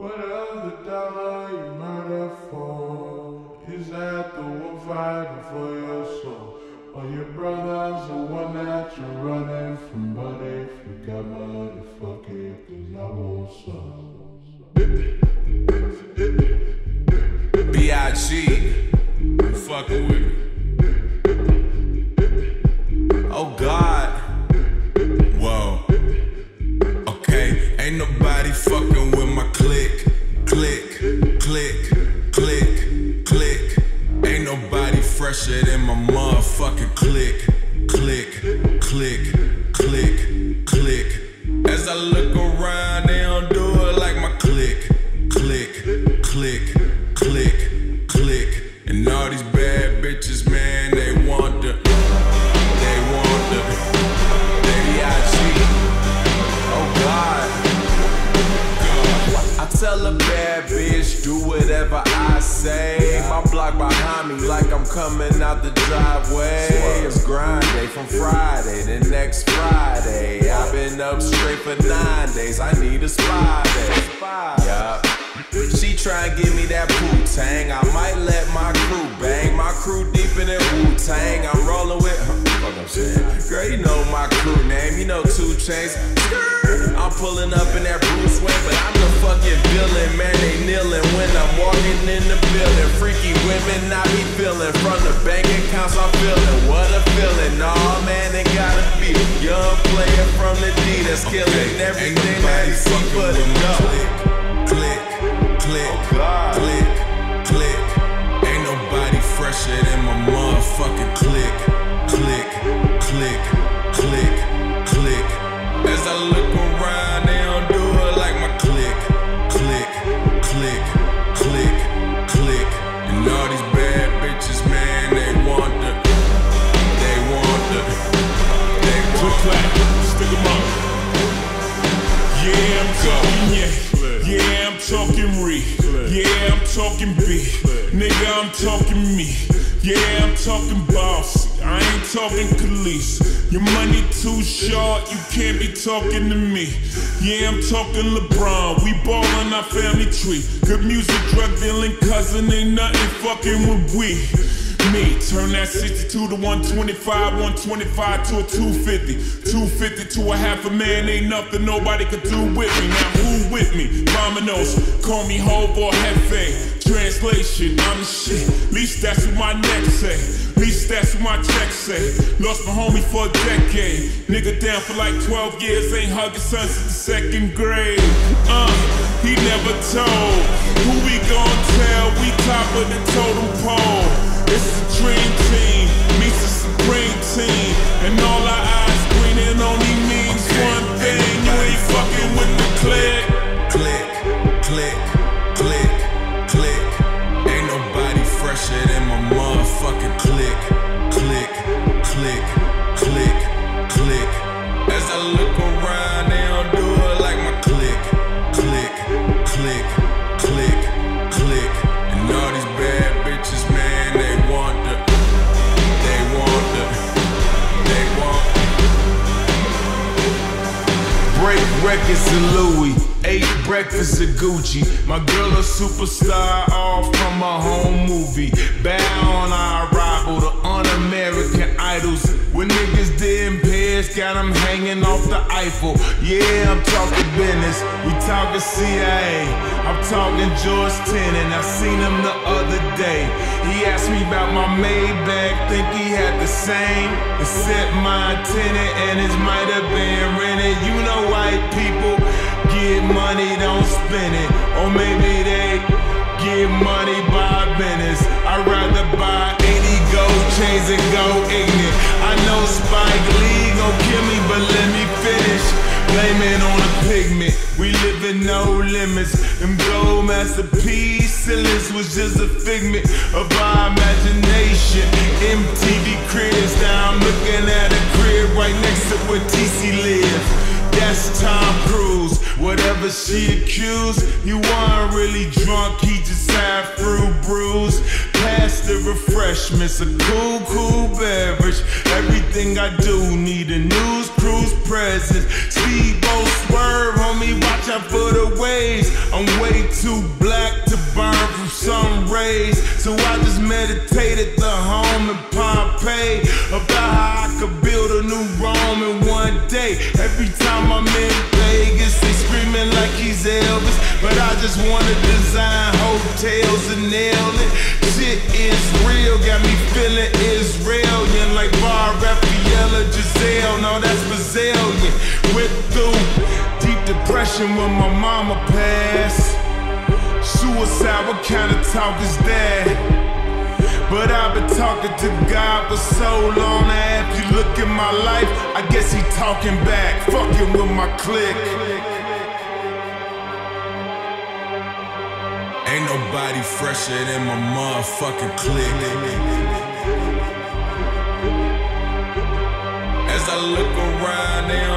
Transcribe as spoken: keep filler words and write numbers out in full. What of the dollar you murder for? Is that the one fighting for your soul? Or your brother's the one that you're running from? But if you got money, fuck it, cause I want some. B I G Fucking with me. Oh God. Whoa. Okay, ain't nobody fucking with my clique. Clique, clique, clique, clique. Ain't nobody fresher than my motherfucking clique. Clique, clique, clique, clique. As I look around, they don't do it like my clique. Clique, clique, clique, clique. And all these bad bitches, man, they want the, they want the, baby I cheat. Oh God. God. I tell a bad bitch, do whatever I say. My block behind me like I'm coming out the driveway. It's grind day from Friday to next Friday. I've been up straight for nine days, I need a spy day. Yup. She try and give me that Wu-Tang. I might let my crew bang. My crew deep in that Wu-Tang. I'm rolling with her. Fuck I'm saying. Girl, you know my crew name. You know two Chainz. I'm pulling up in that Bruce Wayne, but I'm the fucking villain. Man, they kneeling when I'm walking in the building. Freaky women, I be feeling. From the bank accounts, I'm feeling. What a feeling. Nah, oh, man, they gotta be a young player from the D that's killing okay. Everything that he see but enough. Click, click, oh click, click. Ain't nobody fresher than my motherfucking click. Click, click, click, click. As I look around, they don't do it like my click. Click, click, click, click. And all these bad bitches, man, they want the, they want the, they want the. Stick 'em up. Yeah, I'm going, yeah. Yeah, I'm talking re. Yeah, I'm talking B. Nigga, I'm talking me. Yeah, I'm talking bossy. I ain't talking Khalees. Your money too short, you can't be talking to me. Yeah, I'm talking LeBron. We ballin' our family tree. Good music, drug dealing, cousin. Ain't nothing fucking with we. Me, turn that sixty-two to one twenty-five, one twenty-five to a two fifty, two fifty to a half a man, ain't nothing nobody could do with me. Now who with me? Domino's, call me Hov or Hefe. Translation, I'm shit, least that's what my neck say, least that's what my check say. Lost my homie for a decade, nigga down for like twelve years, ain't hugging son since the second grade. Uh, he never told, who we gon' tell, we top of the totem pole. It's the dream team, meets the supreme team, and all our eyes green and only means okay, one thing. You ain't fucking with the click. Click, click, click, click. Ain't nobody fresher than my motherfucking click. Click, click, click, click. As I look around, they don't do it like my click. Click, click, click, click. And all these bad bitches, man, they want the, they want the, they want the. Break records in Louis, ate breakfast at Gucci. My girl a superstar, all from a home movie. Bow on our arrival to un-American idols. When niggas didn't pay us, got them hanging off the Eiffel. Yeah, I'm talking business, we talking C I A. I'm talking George Tenet, I seen him the other day. He asked me about my Maybach, think he had the same. Except my tenant and it might have been rented. You know white people get money, don't spend it. Or maybe they get money by business. I'd rather buy eighty gold chains and go ignorant. I know Spike Lee gon' kill me, but let me finish. Blame it on a pigment, we livin' no limits. Them gold masterpiece ceilings was just a figment of our imagination. M T V Cribs, now I'm looking at a crib right next to where T C lives. That's Tom Cruise, whatever she accused. You weren't really drunk, he just had fruit bruise. Past the refreshments, a cool, cool beverage. Everything I do need a news cruise presence. Speedboat swerve, homie, watch out for the waves. I'm way too black to burn from sun rays, so I just meditated the home in Pompeii about how I could build a new Rome in one day. Every time I'm in Vegas, they screaming like he's Elvis, but I just wanna design hotels and nail it. Shit is real, got me feeling Israelian, like Bar Raphael or Giselle. No, that's Brazilian. Went through deep depression when my mama passed. Suicide, what kind of talk is that? But I've been talking to God for so long. Now if you look at my life, I guess he talking back, fucking with my clique. Ain't nobody fresher than my motherfucking clique. As I look around,